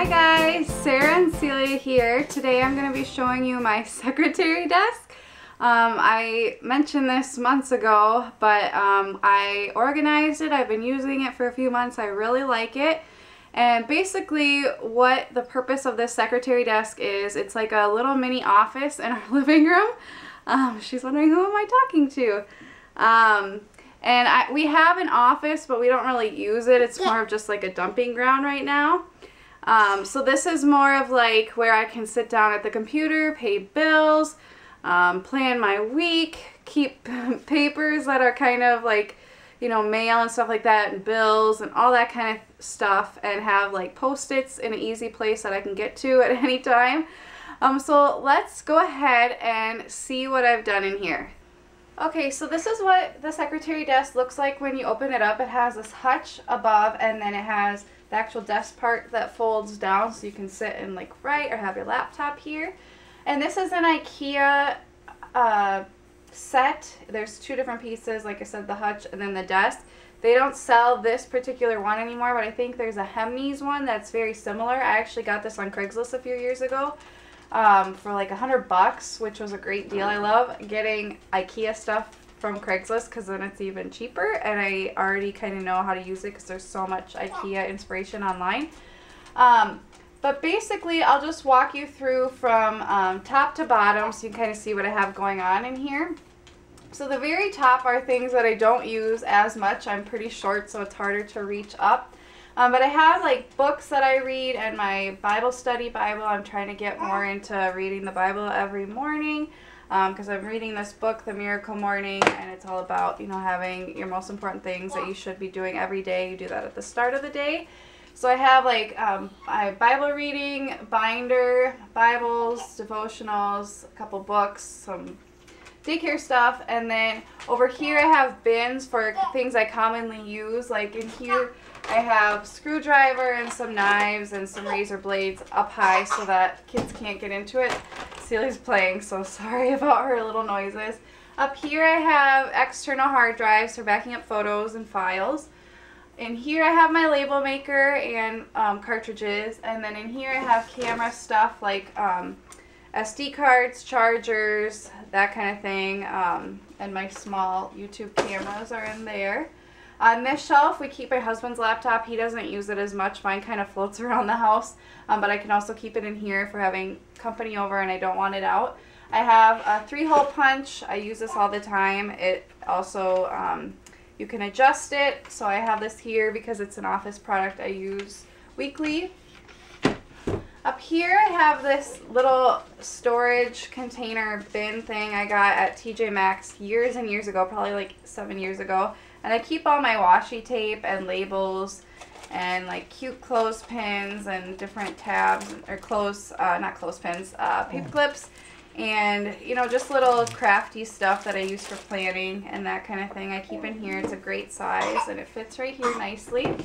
Hi guys, Sarah and Celia here. Today I'm going to be showing you my secretary desk. I mentioned this months ago, but I organized it. I've been using it for a few months. I really like it. And basically what the purpose of this secretary desk is, it's like a little mini office in our living room. She's wondering who am I talking to? And we have an office, but we don't really use it. It's more of just like a dumping ground right now. So this is more of like where I can sit down at the computer, pay bills, plan my week, keep papers that are kind of like, you know, mail and stuff like that, and bills and all that kind of stuff, and have like post-its in an easy place that I can get to at any time. So let's go ahead and see what I've done in here. Okay, so this is what the secretary desk looks like when you open it up. It has this hutch above, and then it has the actual desk part that folds down so you can sit and like write or have your laptop here. And this is an IKEA set. There's two different pieces, like I said, the hutch and then the desk. They don't sell this particular one anymore, but I think there's a Hemnes one that's very similar. I actually got this on Craigslist a few years ago. For like $100, which was a great deal. I love getting IKEA stuff from Craigslist because then it's even cheaper, and I already kind of know how to use it because there's so much IKEA inspiration online. But basically I'll just walk you through from top to bottom so you can kind of see what I have going on in here. So the very top are things that I don't use as much. I'm pretty short, so it's harder to reach up. But I have like books that I read and my Bible study Bible. I'm trying to get more into reading the Bible every morning because I'm reading this book, The Miracle Morning, and it's all about, you know, having your most important things that you should be doing every day. You do that at the start of the day. So I have like my Bible reading, binder, Bibles, devotionals, a couple books, some daycare stuff, and then over here I have bins for things I commonly use. Like in here I have screwdriver and some knives and some razor blades up high so that kids can't get into it. Celia's playing, so sorry about her little noises. Up here I have external hard drives for backing up photos and files. In here I have my label maker and cartridges, and then in here I have camera stuff like SD cards, chargers, that kind of thing, and my small YouTube cameras are in there. On this shelf, we keep my husband's laptop. He doesn't use it as much. Mine kind of floats around the house, but I can also keep it in here if we're having company over and I don't want it out. I have a 3-hole punch. I use this all the time. It also, you can adjust it. So I have this here because it's an office product I use weekly. Up here, I have this little storage container bin thing I got at TJ Maxx years and years ago, probably like 7 years ago. And I keep all my washi tape and labels and like cute clothespins and different tabs, or paper clips, and, you know, just little crafty stuff that I use for planning and that kind of thing I keep in here. It's a great size and it fits right here nicely.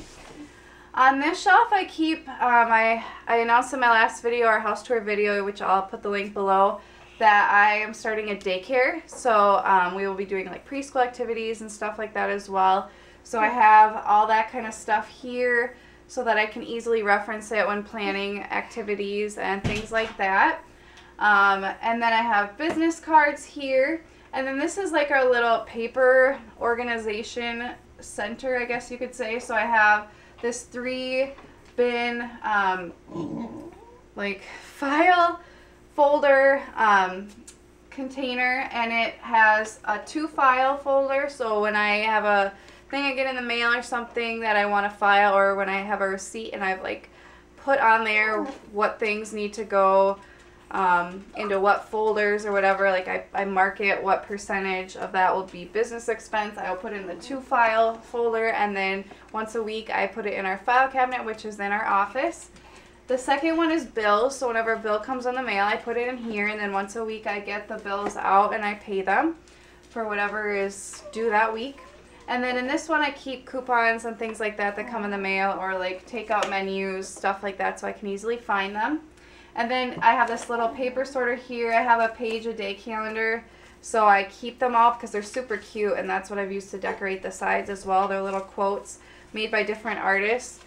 On this shelf I keep, I announced in my last video, our house tour video, which I'll put the link below, that I am starting a daycare, so we will be doing like preschool activities and stuff like that as well. So I have all that kind of stuff here so that I can easily reference it when planning activities and things like that. And then I have business cards here, and then this is like our little paper organization center, I guess you could say. So I have this 3-bin like file folder container, and it has a 2-file folder, so when I have a thing I get in the mail or something that I want to file, or when I have a receipt and I've like put on there what things need to go into what folders or whatever, like I mark it what percentage of that will be business expense. I'll put in the 2-file folder, and then once a week I put it in our file cabinet, which is in our office. The second one is bills, so whenever a bill comes in the mail, I put it in here, and then once a week I get the bills out and I pay them for whatever is due that week. And then in this one I keep coupons and things like that that come in the mail, or like takeout menus, stuff like that, so I can easily find them. And then I have this little paper sorter here. I have a page a day calendar, so I keep them all because they're super cute, and that's what I've used to decorate the sides as well. They're little quotes made by different artists.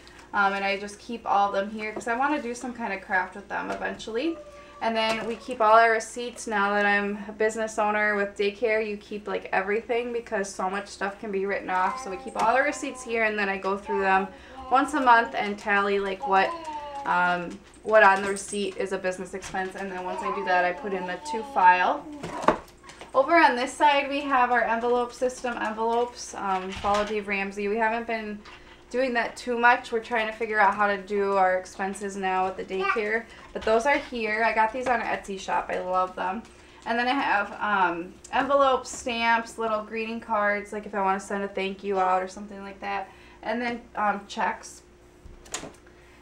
and I just keep all of them here because I want to do some kind of craft with them eventually. And then we keep all our receipts. Now that I'm a business owner with daycare, you keep like everything because so much stuff can be written off. So we keep all the receipts here, and then I go through them once a month and tally like what on the receipt is a business expense. And then once I do that, I put in the to file. Over on this side, we have our envelope system, envelopes. Follow Dave Ramsey. We haven't been doing that too much. We're trying to figure out how to do our expenses now at the daycare, but those are here. I got these on Etsy shop. I love them. And then I have envelopes, stamps, little greeting cards, like if I want to send a thank you out or something like that, and then checks.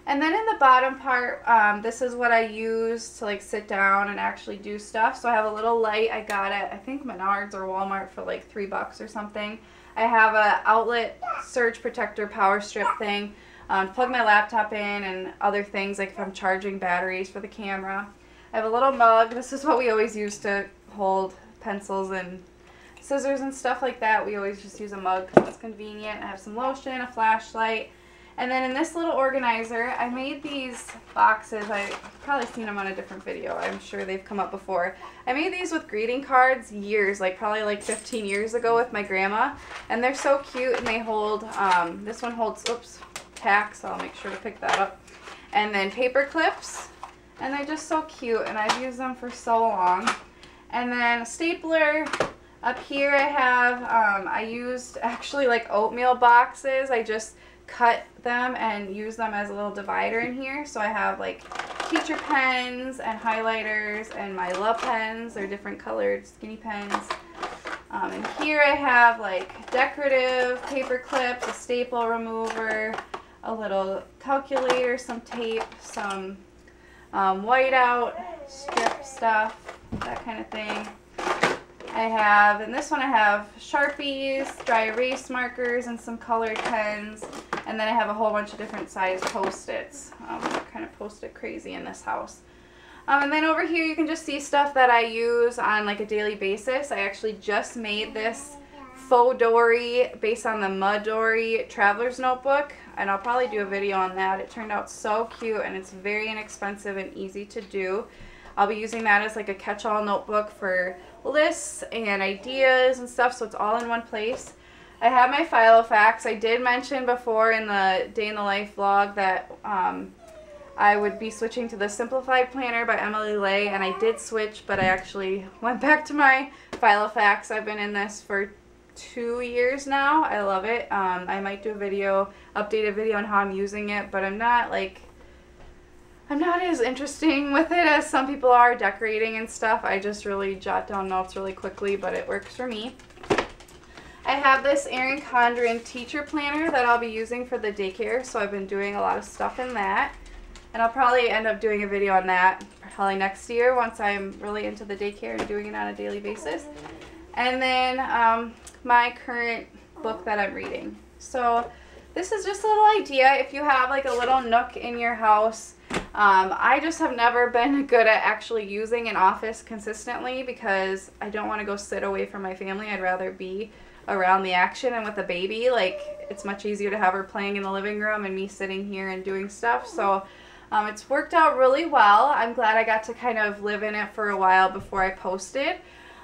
And then in the bottom part, this is what I use to like sit down and actually do stuff. So I have a little light. I got it, I think Menards or Walmart for like $3 or something. I have an outlet surge protector power strip thing to plug my laptop in and other things, like if I'm charging batteries for the camera. I have a little mug. This is what we always use to hold pencils and scissors and stuff like that. We always just use a mug because it's convenient. I have some lotion, a flashlight. And then in this little organizer, I made these boxes. I've probably seen them on a different video. I'm sure they've come up before. I made these with greeting cards years, like probably like 15 years ago with my grandma. And they're so cute, and they hold, this one holds, oops, tack, so I'll make sure to pick that up. And then paper clips, and they're just so cute, and I've used them for so long. And then a stapler. Up here I have, I used actually like oatmeal boxes. I just cut them and use them as a little divider in here. So I have like teacher pens and highlighters and my love pens. They're different colored skinny pens. And here I have like decorative paper clips, a staple remover, a little calculator, some tape, some whiteout, strip stuff, that kind of thing. I have, in this one I have Sharpies, dry erase markers, and some colored pens. And then I have a whole bunch of different size Post-its. Kind of Post-it crazy in this house. And then over here you can just see stuff that I use on like a daily basis. I actually just made this Fodori based on the Mudori Traveler's Notebook. And I'll probably do a video on that. It turned out so cute, and it's very inexpensive and easy to do. I'll be using that as like a catch-all notebook for lists and ideas and stuff, so it's all in one place. I have my Filofax. I did mention before in the Day in the Life vlog that I would be switching to the Simplified Planner by Emily Ley, and I did switch, but I actually went back to my Filofax. I've been in this for 2 years now. I love it. I might do a video, updated video on how I'm using it, but I'm not as interesting with it as some people are decorating and stuff. I just really jot down notes really quickly, but it works for me. I have this Erin Condren teacher planner that I'll be using for the daycare, so I've been doing a lot of stuff in that. And I'll probably end up doing a video on that probably next year once I'm really into the daycare and doing it on a daily basis. And then my current book that I'm reading. So this is just a little idea if you have like a little nook in your house. I just have never been good at actually using an office consistently because I don't want to go sit away from my family. I'd rather be around the action, and with a baby, like, it's much easier to have her playing in the living room and me sitting here and doing stuff. So it's worked out really well. I'm glad I got to kind of live in it for a while before I posted.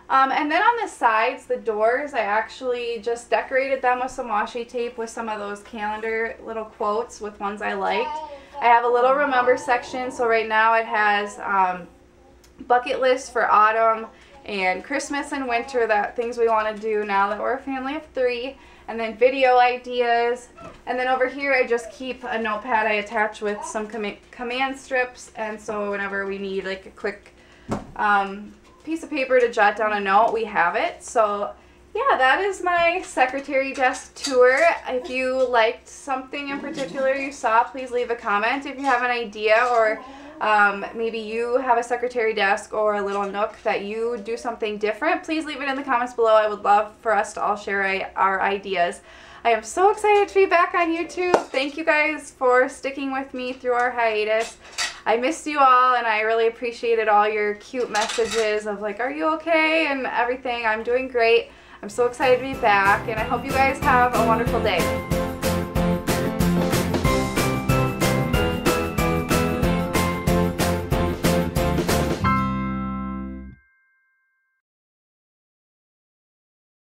And then on the sides, the doors, I actually just decorated them with some washi tape with some of those calendar little quotes with ones I liked. I have a little remember section, so right now it has bucket lists for autumn and Christmas and winter, that things we want to do now that we're a family of three, and then video ideas. And then over here I just keep a notepad I attach with some command strips, and so whenever we need like a quick piece of paper to jot down a note, we have it. So yeah, that is my secretary desk tour. If you liked something in particular you saw, please leave a comment. If you have an idea, or maybe you have a secretary desk or a little nook that you do something different, please leave it in the comments below. I would love for us to all share our ideas. I am so excited to be back on YouTube. Thank you guys for sticking with me through our hiatus. I missed you all, and I really appreciated all your cute messages of like, are you okay, and everything. I'm doing great. I'm so excited to be back, and I hope you guys have a wonderful day.